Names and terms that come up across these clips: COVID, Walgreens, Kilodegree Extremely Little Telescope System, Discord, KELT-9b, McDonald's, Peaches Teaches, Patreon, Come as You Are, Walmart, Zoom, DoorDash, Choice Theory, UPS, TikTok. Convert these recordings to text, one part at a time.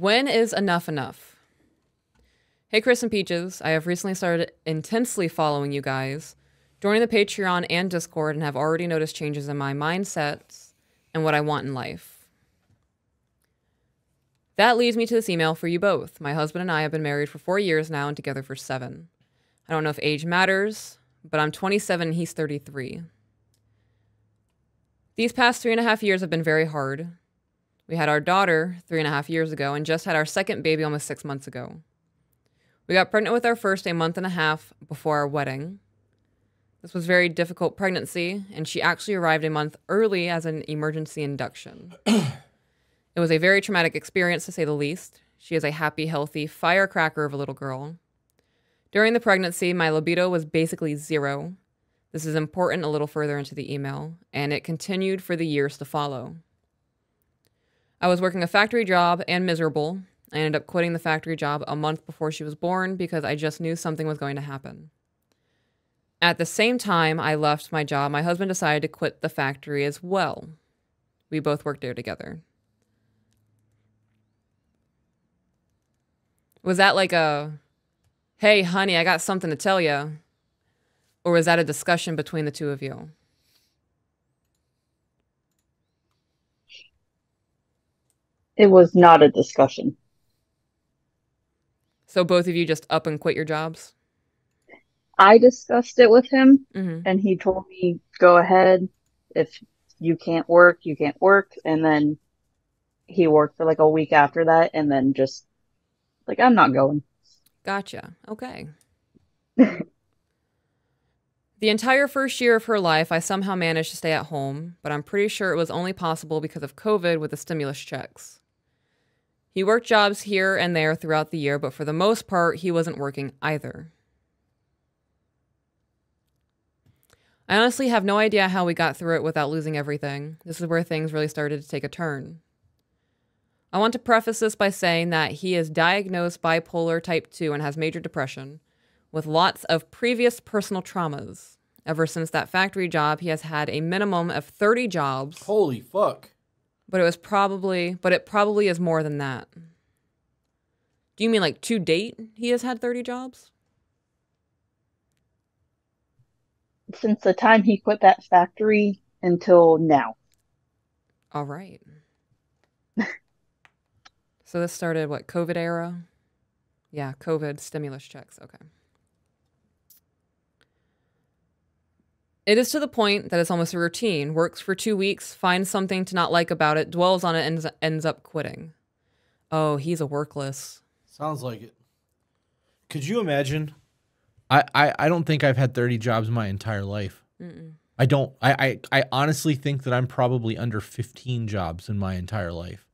When is enough enough? Hey Chris and Peaches, I have recently started intensely following you guys, joining the Patreon and Discord, and have already noticed changes in my mindsets and what I want in life. That leads me to this email for you both. My husband and I have been married for 4 years now and together for 7. I don't know if age matters, but I'm 27 and he's 33. These past 3.5 years have been very hard. We had our daughter 3.5 years ago and just had our second baby almost 6 months ago. We got pregnant with our first a month and a half before our wedding. This was a very difficult pregnancy, and she actually arrived a month early as an emergency induction. It was a very traumatic experience, to say the least. She is a happy, healthy firecracker of a little girl. During the pregnancy, my libido was basically zero. This is important a little further into the email, and it continued for the years to follow. I was working a factory job and miserable. I ended up quitting the factory job a month before she was born because I just knew something was going to happen. At the same time I left my job, my husband decided to quit the factory as well. We both worked there together. Was that like a, hey honey, I got something to tell you? Or was that a discussion between the two of you? It was not a discussion. So both of you just up and quit your jobs? I discussed it with him, and he told me, go ahead. If you can't work, you can't work. And then he worked for like a week after that, and then just like, I'm not going. Gotcha. Okay. The entire first year of her life, I somehow managed to stay at home, but I'm pretty sure it was only possible because of COVID with the stimulus checks. He worked jobs here and there throughout the year, but for the most part, he wasn't working either. I honestly have no idea how we got through it without losing everything. This is where things really started to take a turn. I want to preface this by saying that he is diagnosed bipolar type 2 and has major depression, with lots of previous personal traumas. Ever since that factory job, he has had a minimum of 30 jobs. Holy fuck. But it probably is more than that. Do you mean like to date he has had 30 jobs? Since the time he quit that factory until now. All right. So this started what, COVID era? Yeah, COVID stimulus checks. Okay. It is to the point that it's almost a routine. Works for 2 weeks, finds something to not like about it, dwells on it, and ends up quitting. Oh, he's a workless. Sounds like it. Could you imagine? I don't think I've had 30 jobs my entire life. I don't. I honestly think that I'm probably under 15 jobs in my entire life.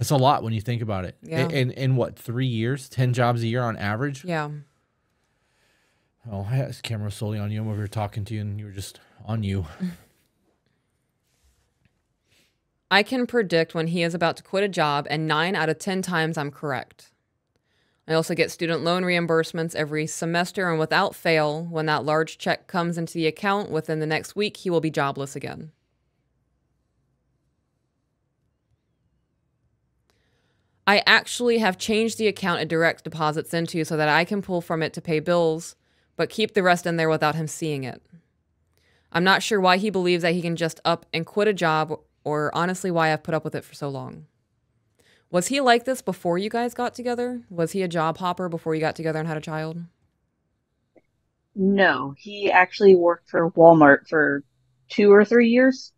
That's a lot when you think about it. Yeah. In what, 3 years? 10 jobs a year on average? Yeah. Oh, this camera was solely on you. I'm over here talking to you, and you were just on you. I can predict when he is about to quit a job, and 9 out of 10 times I'm correct. I also get student loan reimbursements every semester, and without fail, when that large check comes into the account, within the next week, he will be jobless again. I actually have changed the account it direct deposits into so that I can pull from it to pay bills, but keep the rest in there without him seeing it. I'm not sure why he believes that he can just up and quit a job, or honestly why I've put up with it for so long. Was he like this before you guys got together? Was he a job hopper before you got together and had a child? No, he actually worked for Walmart for 2 or 3 years,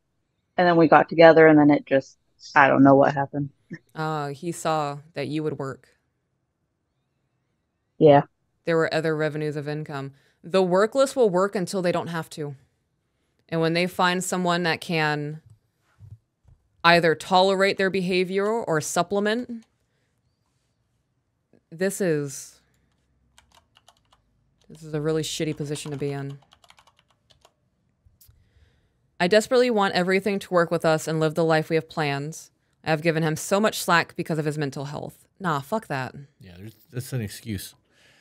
and then we got together, and then it just, I don't know what happened. He saw that you would work. Yeah. There were other revenues of income. The workless will work until they don't have to. And when they find someone that can either tolerate their behavior or supplement, this is a really shitty position to be in. I desperately want everything to work with us and live the life we have planned. I have given him so much slack because of his mental health. Nah, fuck that. Yeah, that's an excuse.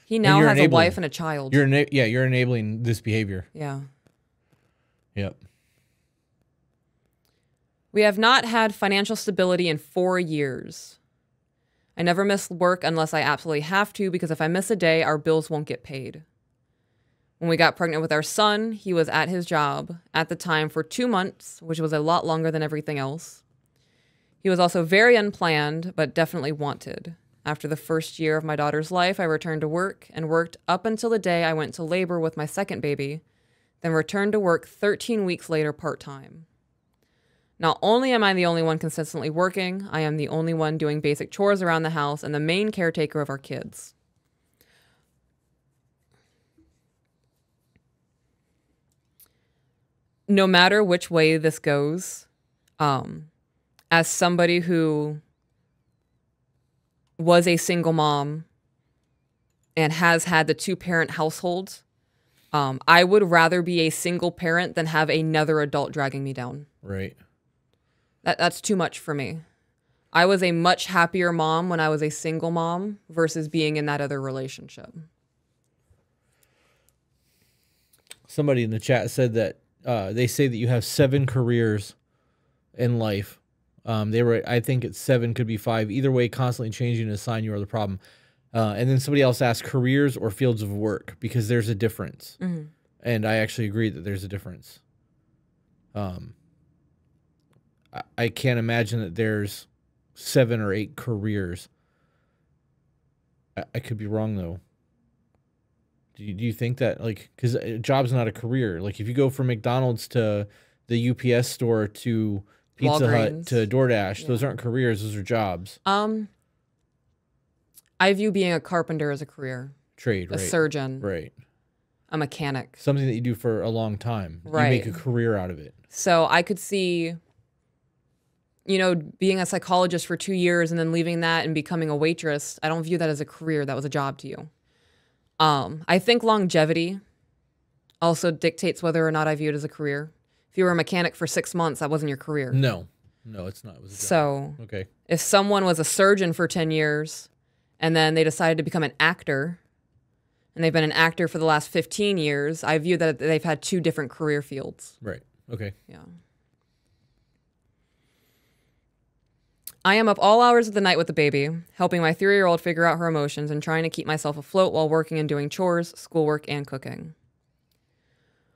He now has a wife and a child. You're enabling this behavior. Yeah. Yep. We have not had financial stability in 4 years. I never miss work unless I absolutely have to, because if I miss a day, our bills won't get paid. When we got pregnant with our son, he was at his job at the time for 2 months, which was a lot longer than everything else. He was also very unplanned, but definitely wanted. After the first year of my daughter's life, I returned to work and worked up until the day I went to labor with my second baby, then returned to work 13 weeks later part-time. Not only am I the only one consistently working, I am the only one doing basic chores around the house and the main caretaker of our kids. No matter which way this goes, as somebody who was a single mom and has had the two-parent household, I would rather be a single parent than have another adult dragging me down. Right. That's too much for me. I was a much happier mom when I was a single mom versus being in that other relationship. Somebody in the chat said that they say that you have 7 careers in life. They were, I think it's 7, could be 5. Either way, constantly changing is a sign you are the problem. And then somebody else asked careers or fields of work, because there's a difference. Mm-hmm. And I actually agree that there's a difference. I can't imagine that there's 7 or 8 careers. I could be wrong, though. Do you think that, like, because a job's not a career. Like, if you go from McDonald's to the UPS store to Pizza Walgreens. Hut to DoorDash, yeah. Those aren't careers. Those are jobs. I view being a carpenter as a career. Trade, right. A surgeon. Right. A mechanic. Something that you do for a long time. Right. You make a career out of it. So I could see... You know, being a psychologist for 2 years and then leaving that and becoming a waitress, I don't view that as a career. That was a job to you. I think longevity also dictates whether or not I view it as a career. If you were a mechanic for 6 months, that wasn't your career. No. No, it's not. It was a job. So okay. If someone was a surgeon for 10 years and then they decided to become an actor and they've been an actor for the last 15 years, I view that they've had 2 different career fields. Right. Okay. Yeah. I am up all hours of the night with the baby, helping my 3-year-old figure out her emotions and trying to keep myself afloat while working and doing chores, schoolwork, and cooking.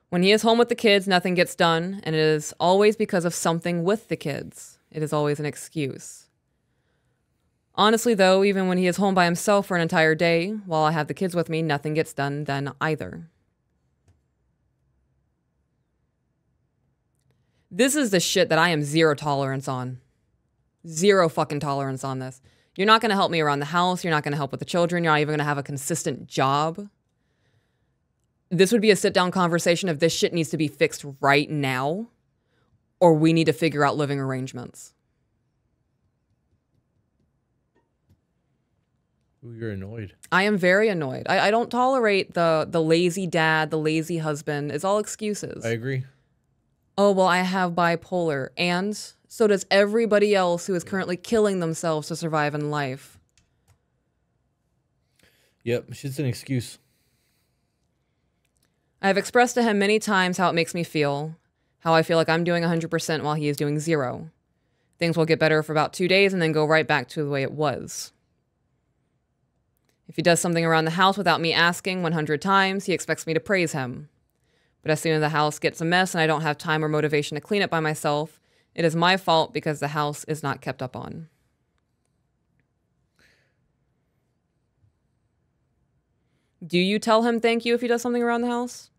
When he is home with the kids, nothing gets done, and it is always because of something with the kids. It is always an excuse. Honestly, though, even when he is home by himself for an entire day, while I have the kids with me, nothing gets done then either. This is the shit that I am zero tolerance on. Zero fucking tolerance on this. You're not going to help me around the house. You're not going to help with the children. You're not even going to have a consistent job. This would be a sit-down conversation of this shit needs to be fixed right now, or we need to figure out living arrangements. Ooh, you're annoyed. I am very annoyed. I don't tolerate the lazy dad, the lazy husband. It's all excuses. I agree. Oh, well, I have bipolar, and... so does everybody else who is currently killing themselves to survive in life. Yep, it's an excuse. I have expressed to him many times how it makes me feel, how I feel like I'm doing 100% while he is doing 0. Things will get better for about 2 days and then go right back to the way it was. If he does something around the house without me asking 100 times, he expects me to praise him. But as soon as the house gets a mess and I don't have time or motivation to clean it by myself, it is my fault because the house is not kept up on. Do you tell him thank you if he does something around the house?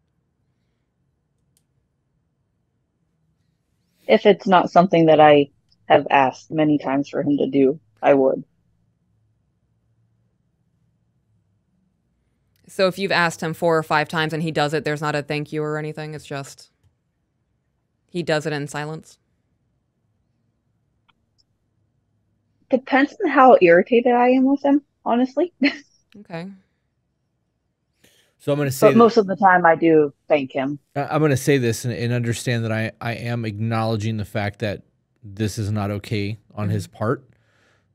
If it's not something that I have asked many times for him to do, I would. So if you've asked him 4 or 5 times and he does it, there's not a thank you or anything. It's just he does it in silence. Depends on how irritated I am with him, honestly. Okay. So I'm going to say, but most of the time I do thank him. I'm going to say this and understand that I am acknowledging the fact that this is not okay on his part,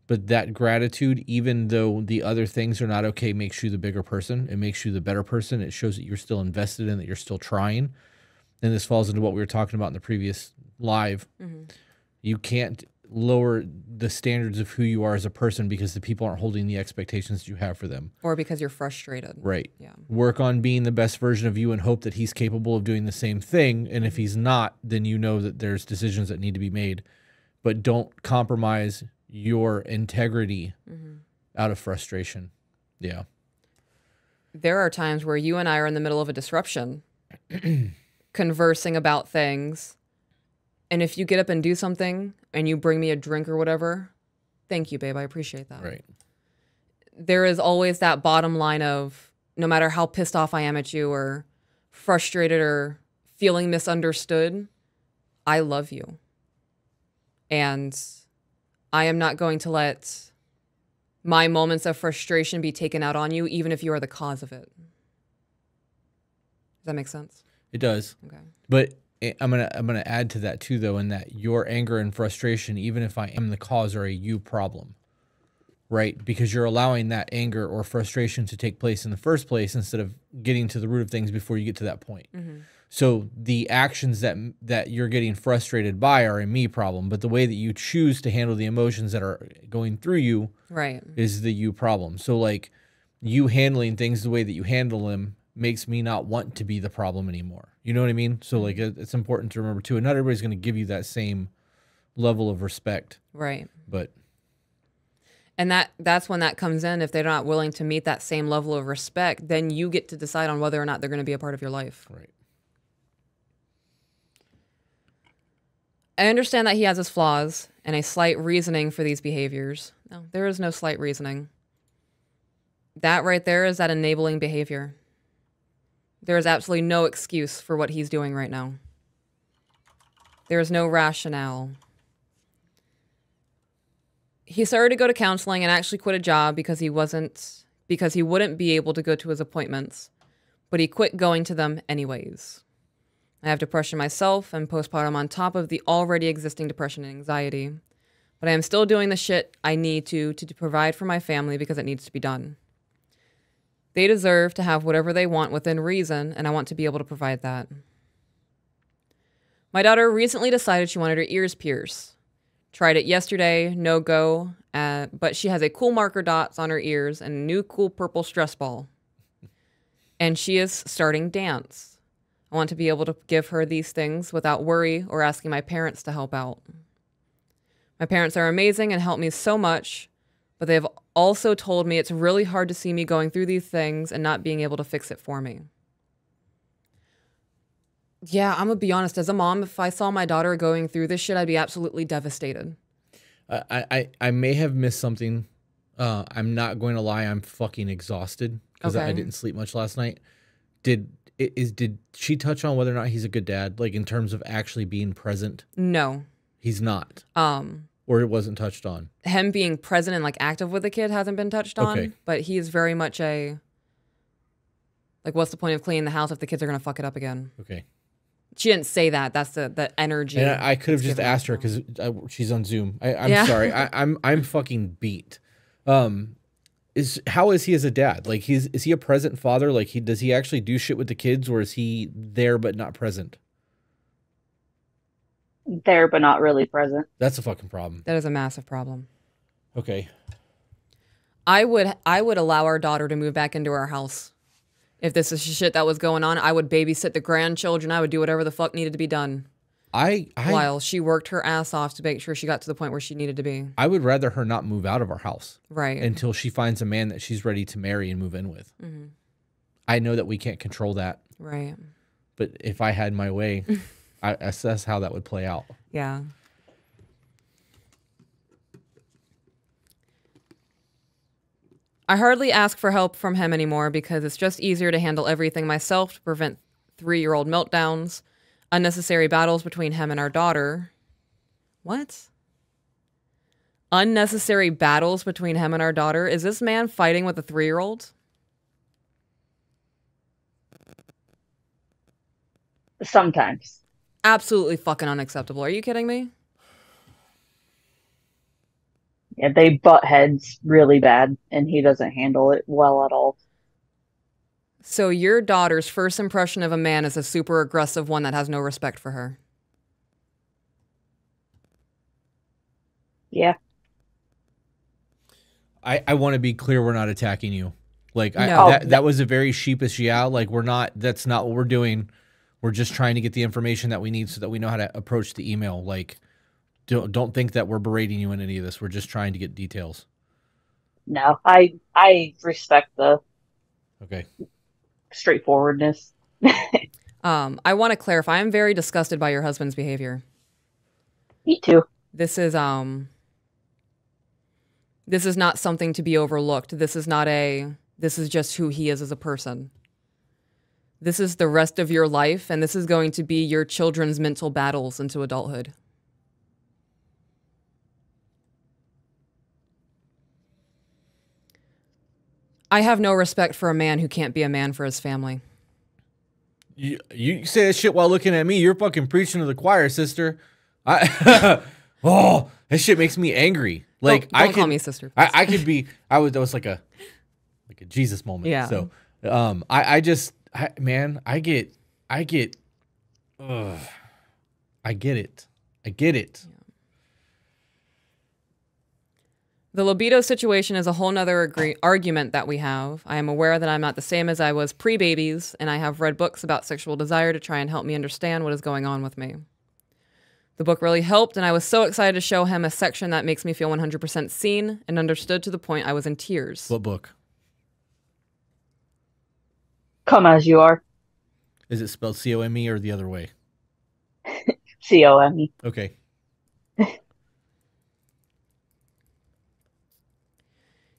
but that gratitude, even though the other things are not okay, makes you the bigger person. It makes you the better person. It shows that you're still invested in, that you're still trying. And this falls into what we were talking about in the previous live. Mm-hmm. You can't lower the standards of who you are as a person because the people aren't holding the expectations you have for them. Or because you're frustrated. Right. Yeah. Work on being the best version of you and hope that he's capable of doing the same thing. And if he's not, then you know that there's decisions that need to be made. But don't compromise your integrity out of frustration. Yeah. There are times where you and I are in the middle of a disruption, conversing about things. And if you get up and do something and you bring me a drink or whatever, thank you, babe. I appreciate that. Right. There is always that bottom line of no matter how pissed off I am at you or frustrated or feeling misunderstood, I love you. And I am not going to let my moments of frustration be taken out on you, even if you are the cause of it. Does that make sense? It does. Okay. But I'm gonna add to that too, though, in that your anger and frustration, even if I am the cause, are a you problem, right? Because you're allowing that anger or frustration to take place in the first place instead of getting to the root of things before you get to that point. So the actions that you're getting frustrated by are a me problem, but the way that you choose to handle the emotions that are going through you is the you problem. So like you handling things the way that you handle them makes me not want to be the problem anymore. You know what I mean? So like it's important to remember too, and not everybody's going to give you that same level of respect. Right. But. And that's when that comes in. If they're not willing to meet that same level of respect, then you get to decide on whether or not they're going to be a part of your life. Right. I understand that he has his flaws and a slight reasoning for these behaviors. No, there is no slight reasoning. That right there is that enabling behavior. There is absolutely no excuse for what he's doing right now. There is no rationale. He started to go to counseling and actually quit a job because he wouldn't be able to go to his appointments, but he quit going to them anyways. I have depression myself and postpartum on top of the already existing depression and anxiety. But I am still doing the shit I need to provide for my family because it needs to be done. They deserve to have whatever they want within reason, and I want to be able to provide that. My daughter recently decided she wanted her ears pierced. Tried it yesterday, no go, but she has a cool marker dots on her ears and a new cool purple stress ball. And she is starting dance. I want to be able to give her these things without worry or asking my parents to help out. My parents are amazing and help me so much, but they've also told me it's really hard to see me going through these things and not being able to fix it for me. Yeah, I'm going to be honest. As a mom, if I saw my daughter going through this shit, I'd be absolutely devastated. I may have missed something. I'm not going to lie. I'm fucking exhausted because I didn't sleep much last night. Did she touch on whether or not he's a good dad, like in terms of actually being present? No. He's not. Or it wasn't touched on? Him being present and like active with the kid hasn't been touched on, but he is very much a, like, what's the point of cleaning the house if the kids are going to fuck it up again? Okay. She didn't say that. That's the energy. And I could have just asked her because she's on Zoom. I'm sorry. I'm fucking beat. How is he as a dad? Like, is he a present father? Like, does he actually do shit with the kids, or is he there but not present? There but not really present. That's a fucking problem. That is a massive problem. Okay. I would allow our daughter to move back into our house. If this is shit that was going on, I would babysit the grandchildren. I would do whatever the fuck needed to be done. While she worked her ass off to make sure she got to the point where she needed to be. I would rather her not move out of our house. Right. Until she finds a man that she's ready to marry and move in with. I know that we can't control that. Right. But if I had my way, I assess how that would play out. Yeah. I hardly ask for help from him anymore because it's just easier to handle everything myself to prevent three-year-old meltdowns. Unnecessary battles between him and our daughter. What? Unnecessary battles between him and our daughter? Is this man fighting with a three-year-old? Sometimes. Absolutely fucking unacceptable. Are you kidding me? Yeah, they butt heads really bad, and he doesn't handle it well at all. So your daughter's first impression of a man is a super aggressive one that has no respect for her. Yeah. I want to be clear, we're not attacking you. Like, no. That was a very sheepish, yeah, like, we're not, that's not what we're doing. We're just trying to get the information that we need so that we know how to approach the email. Like, don't think that we're berating you in any of this. We're just trying to get details. No, I respect the straightforwardness. I want to clarify. I'm very disgusted by your husband's behavior. Me too. This is not something to be overlooked. This is not a, this is just who he is as a person. This is the rest of your life, and this is going to be your children's mental battles into adulthood. I have no respect for a man who can't be a man for his family. You say that shit while looking at me. You're fucking preaching to the choir, sister. Oh, that shit makes me angry. Like, don't call me sister. I could be. That was like a Jesus moment. Yeah. So, I get it. I get it. Yeah. The libido situation is a whole nother argument that we have. I am aware that I'm not the same as I was pre-babies, and I have read books about sexual desire to try and help me understand what is going on with me. The book really helped, and I was so excited to show him a section that makes me feel 100% seen and understood to the point I was in tears. What book? Come As You Are. Is it spelled C-O-M-E or the other way? C-O-M-E. Okay.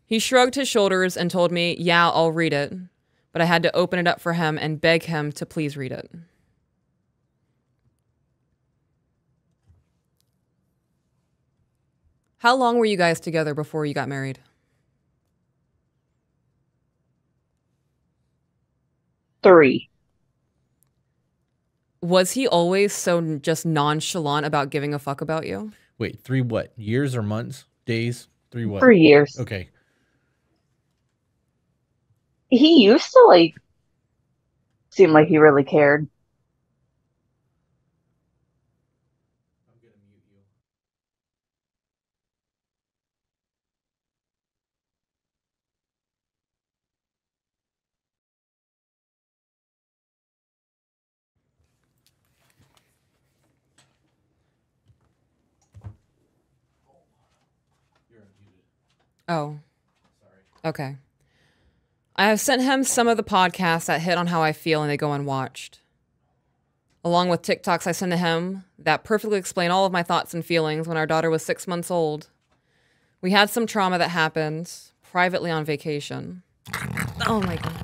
He shrugged his shoulders and told me, yeah, I'll read it, but I had to open it up for him and beg him to please read it. How long were you guys together before you got married? 3. Was he always so just nonchalant about giving a fuck about you? Wait, 3 what? Years or months? Days? 3 what? 3 years. Okay. He used to, like, seem like he really cared. I'm gonna mute you. You're muted. Oh. Sorry. Okay. I have sent him some of the podcasts that hit on how I feel and they go unwatched. Along with TikToks I send to him that perfectly explain all of my thoughts and feelings when our daughter was 6 months old. We had some trauma that happened privately on vacation. Oh my God.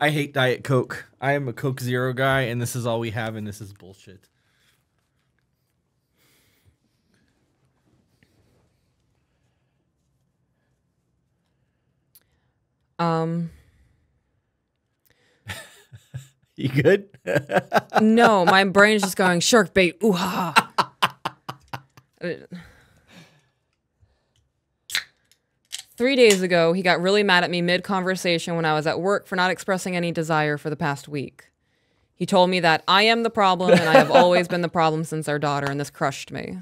I hate Diet Coke. I am a Coke Zero guy, and this is all we have, and this is bullshit. You good? No, my brain's just going, shark bait, ooh-ha. 3 days ago, he got really mad at me mid-conversation when I was at work for not expressing any desire for the past week. He told me that I am the problem and I have always been the problem since our daughter, and this crushed me.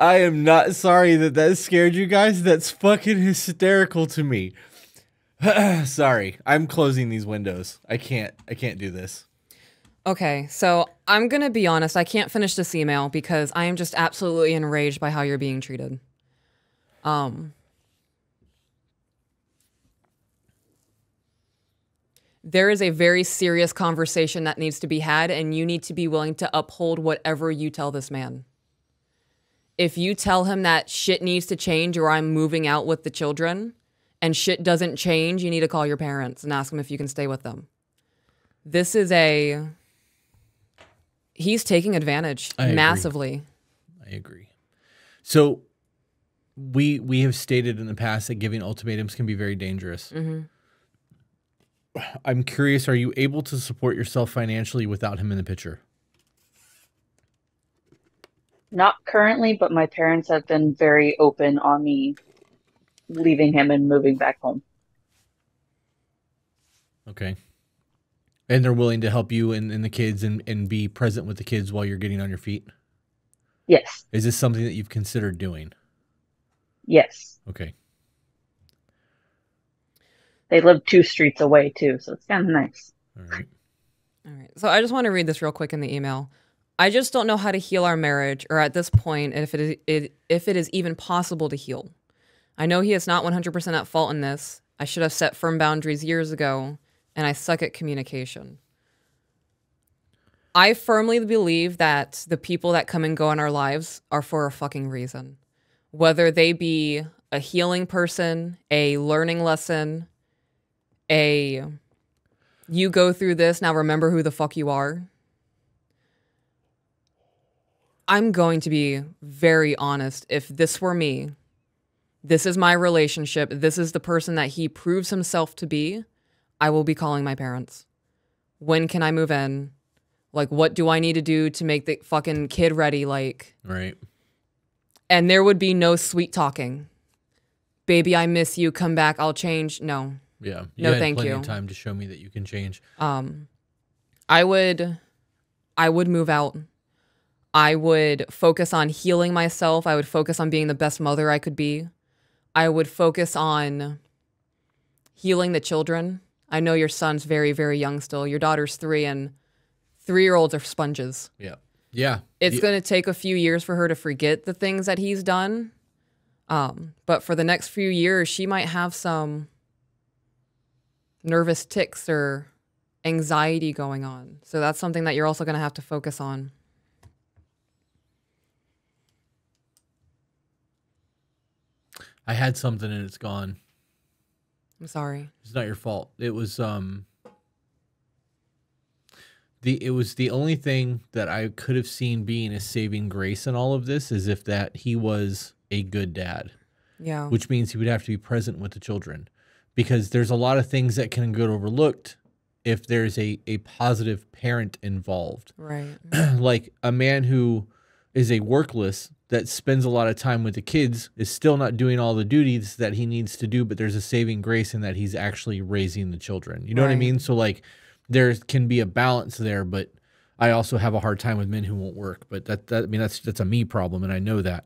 I am not sorry that that scared you guys. That's fucking hysterical to me. Sorry. I'm closing these windows. I can't do this. Okay, so I'm going to be honest. I can't finish this email because I am just absolutely enraged by how you're being treated. There is a very serious conversation that needs to be had, and you need to be willing to uphold whatever you tell this man. If you tell him that shit needs to change or I'm moving out with the children and shit doesn't change, you need to call your parents and ask them if you can stay with them. This is a... He's taking advantage massively. I agree. So we have stated in the past that giving ultimatums can be very dangerous. Mm-hmm. I'm curious, are you able to support yourself financially without him in the picture? Not currently, but my parents have been very open on me leaving him and moving back home. Okay. And they're willing to help you and the kids and be present with the kids while you're getting on your feet? Yes. Is this something that you've considered doing? Yes. Okay. They live 2 streets away, too, so it's kind of nice. All right. All right. So I just want to read this real quick in the email. I just don't know how to heal our marriage, or at this point, if it is even possible to heal. I know he is not 100% at fault in this. I should have set firm boundaries years ago, and I suck at communication. I firmly believe that the people that come and go in our lives are for a fucking reason. Whether they be a healing person, a learning lesson, a you go through this, now remember who the fuck you are. I'm going to be very honest. If this were me, this is my relationship, this is the person that he proves himself to be, I will be calling my parents. When can I move in? Like, what do I need to do to make the fucking kid ready? Like, right. And there would be no sweet talking. Baby, I miss you. Come back. I'll change. No. Yeah. No, thank you. You had plenty of time to show me that you can change. I would move out. I would focus on healing myself. I would focus on being the best mother I could be. I would focus on healing the children. I know your son's very, very young still. Your daughter's 3, and 3-year-olds are sponges. Yeah. Yeah. It's going to take a few years for her to forget the things that he's done. But for the next few years, she might have some nervous tics or anxiety going on. So that's something that you're also going to have to focus on. I had something and it's gone. I'm sorry. It's not your fault. It was the only thing that I could have seen being a saving grace in all of this is if that he was a good dad. Yeah. Which means he would have to be present with the children, because there's a lot of things that can get overlooked if there's a positive parent involved. Right. Like a man who is a workless that spends a lot of time with the kids is still not doing all the duties that he needs to do, but there's a saving grace in that he's actually raising the children. You know what I mean? So like there can be a balance there, but I also have a hard time with men who won't work, but that I mean, that's a me problem. And I know that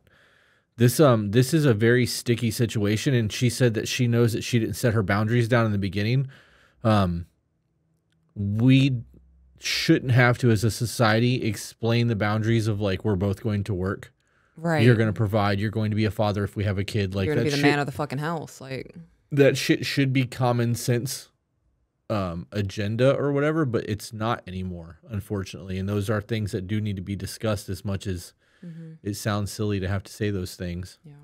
this is a very sticky situation. And she said that she knows that she didn't set her boundaries down in the beginning. We shouldn't have to, as a society, explain the boundaries of like, we're both going to work. Right. You're going to provide. You're going to be a father if we have a kid. Like, you're going to be the man of the fucking house. Like, that shit should be common sense agenda or whatever, but it's not anymore, unfortunately. And those are things that do need to be discussed, as much as it sounds silly to have to say those things. Yeah.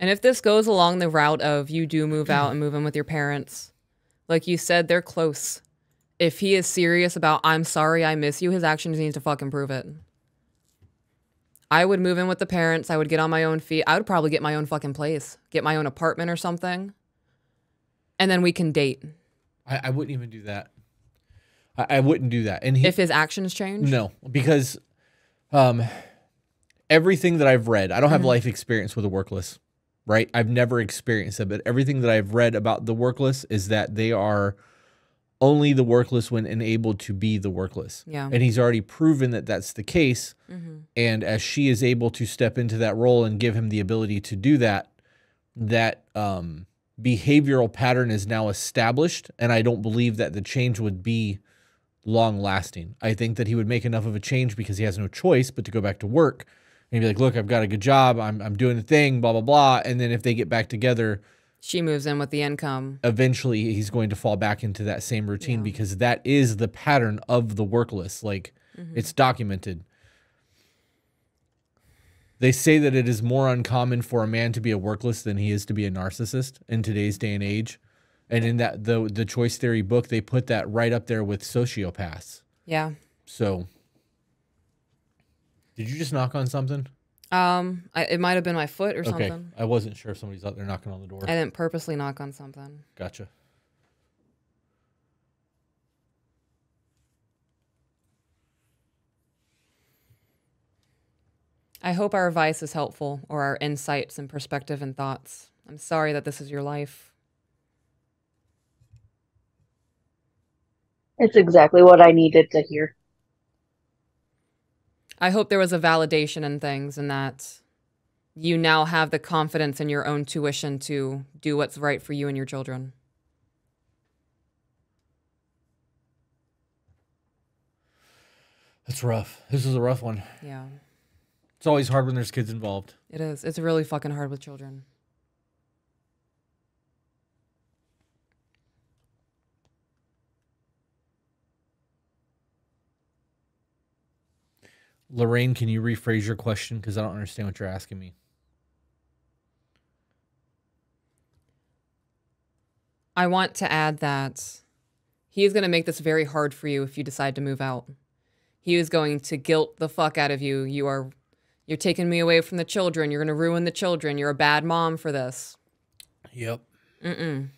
And if this goes along the route of you do move out and move in with your parents, like you said, they're close. If he is serious about, I'm sorry, I miss you, his actions need to fucking prove it. I would move in with the parents. I would get on my own feet. I would probably get my own fucking place, get my own apartment or something. And then we can date. I wouldn't even do that. I wouldn't do that. And if his actions change? No, because everything that I've read, I don't have life experience with the workless, right? I've never experienced it, but everything that I've read about the workless is that they are only the workless when enabled to be the workless. Yeah. And he's already proven that that's the case. And as she is able to step into that role and give him the ability to do that, that behavioral pattern is now established. And I don't believe that the change would be long lasting. I think that he would make enough of a change because he has no choice but to go back to work and be like, look, I've got a good job. I'm doing the thing, blah, blah, blah. And then if they get back together, she moves in with the income. Eventually, he's going to fall back into that same routine because that is the pattern of the workless. Like, it's documented. They say that it is more uncommon for a man to be a workless than he is to be a narcissist in today's day and age. And in that the Choice Theory book, they put that right up there with sociopaths. Yeah. So, did you just knock on something? It might have been my foot or something. Okay. I wasn't sure if somebody's out there knocking on the door. I didn't purposely knock on something. Gotcha. I hope our advice is helpful, or our insights and perspective and thoughts. I'm sorry that this is your life. It's exactly what I needed to hear. I hope there was a validation in things, and that you now have the confidence in your own tuition to do what's right for you and your children. It's rough. This is a rough one. Yeah. It's always hard when there's kids involved. It is. It's really fucking hard with children. Lorraine, can you rephrase your question? Because I don't understand what you're asking me. I want to add that he is going to make this very hard for you if you decide to move out. He is going to guilt the fuck out of you. You're taking me away from the children. You're going to ruin the children. You're a bad mom for this. Yep. Mm-mm.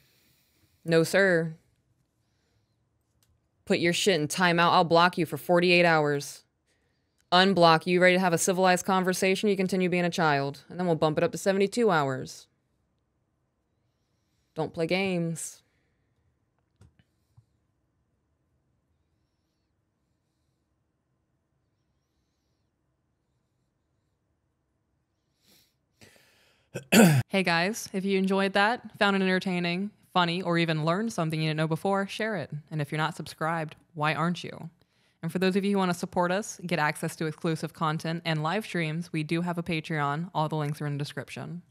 No, sir. Put your shit in timeout. I'll block you for 48 hours. Unblock you, ready to have a civilized conversation, you continue being a child. And then we'll bump it up to 72 hours. Don't play games. Hey guys, if you enjoyed that, found it entertaining, funny, or even learned something you didn't know before, share it. And if you're not subscribed, why aren't you? And for those of you who want to support us, get access to exclusive content and live streams, we do have a Patreon. All the links are in the description.